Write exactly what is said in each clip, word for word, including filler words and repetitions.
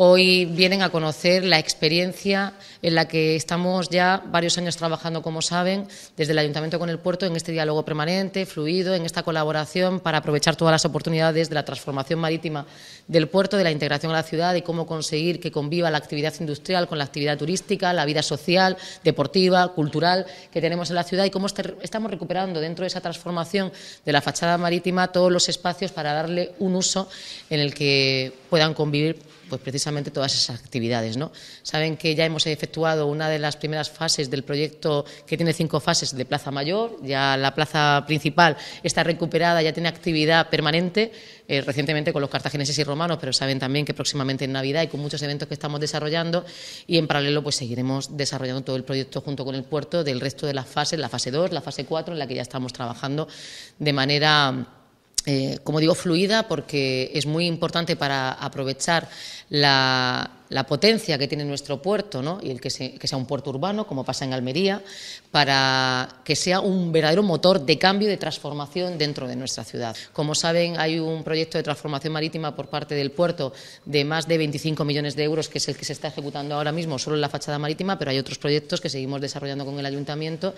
Hoy vienen a conocer la experiencia en la que estamos ya varios años trabajando, como saben, desde el Ayuntamiento con el Puerto, en este diálogo permanente, fluido, en esta colaboración para aprovechar todas las oportunidades de la transformación marítima del puerto, de la integración a la ciudad, de cómo conseguir que conviva la actividad industrial con la actividad turística, la vida social, deportiva, cultural que tenemos en la ciudad y cómo estamos recuperando dentro de esa transformación de la fachada marítima todos los espacios para darle un uso en el que puedan convivir pues precisamente todas esas actividades, ¿no? Saben que ya hemos efectuado una de las primeras fases del proyecto, que tiene cinco fases, de Plaza Mayor. Ya la plaza principal está recuperada, ya tiene actividad permanente, eh, recientemente con los cartagineses y romanos, pero saben también que próximamente en Navidad y con muchos eventos que estamos desarrollando, y en paralelo pues seguiremos desarrollando todo el proyecto junto con el puerto del resto de las fases, la fase dos, la fase cuatro, en la que ya estamos trabajando de manera... Eh, como digo, fluida, porque es muy importante para aprovechar la, la potencia que tiene nuestro puerto, ¿no? Y el que, se, que sea un puerto urbano, como pasa en Almería, para que sea un verdadero motor de cambio, de transformación dentro de nuestra ciudad. Como saben, hay un proyecto de transformación marítima por parte del puerto de más de veinticinco millones de euros, que es el que se está ejecutando ahora mismo solo en la fachada marítima, pero hay otros proyectos que seguimos desarrollando con el Ayuntamiento,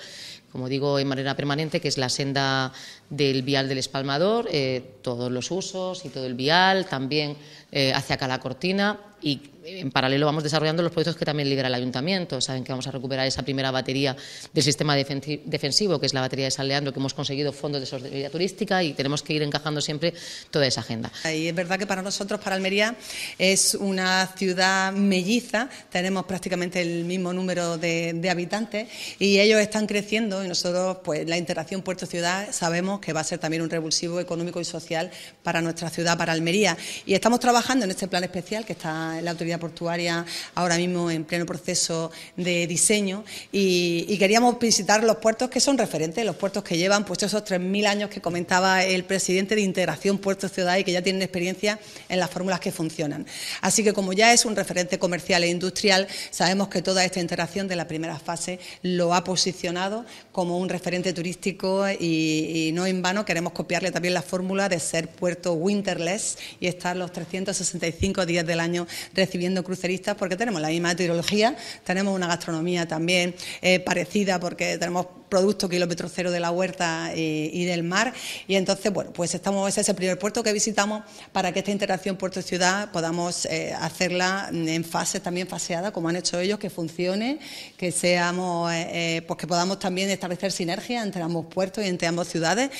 como digo, en manera permanente, que es la senda del vial del Espalmador, eh, todos los usos y todo el vial, también eh, hacia Cala Cortina. Y en paralelo vamos desarrollando los proyectos que también lidera el Ayuntamiento. Saben que vamos a recuperar esa primera batería del sistema defensivo, que es la batería de San Leandro, que hemos conseguido fondos de sostenibilidad turística, y tenemos que ir encajando siempre toda esa agenda. Y es verdad que para nosotros, para Almería, es una ciudad melliza. Tenemos prácticamente el mismo número de, de habitantes y ellos están creciendo, y nosotros, pues la interacción puerto-ciudad sabemos que va a ser también un revulsivo económico y social para nuestra ciudad, para Almería. Y estamos trabajando en este plan especial que está la autoridad portuaria ahora mismo en pleno proceso de diseño, y, y queríamos visitar los puertos que son referentes, los puertos que llevan pues esos tres mil años que comentaba el presidente, de integración puerto-ciudad, y que ya tienen experiencia en las fórmulas que funcionan. Así que como ya es un referente comercial e industrial, sabemos que toda esta interacción de la primera fase lo ha posicionado como un referente turístico, y, y no en vano queremos copiarle también la fórmula de ser puerto winterless y estar los trescientos sesenta y cinco días del año recibiendo cruceristas, porque tenemos la misma meteorología, tenemos una gastronomía también eh, parecida, porque tenemos producto kilómetro cero de la huerta eh, y del mar, y entonces, bueno, pues estamos, ese es el primer puerto que visitamos para que esta interacción puerto-ciudad podamos eh, hacerla en fases también faseada, como han hecho ellos, que funcione, que seamos, eh, pues que podamos también establecer sinergia entre ambos puertos y entre ambas ciudades.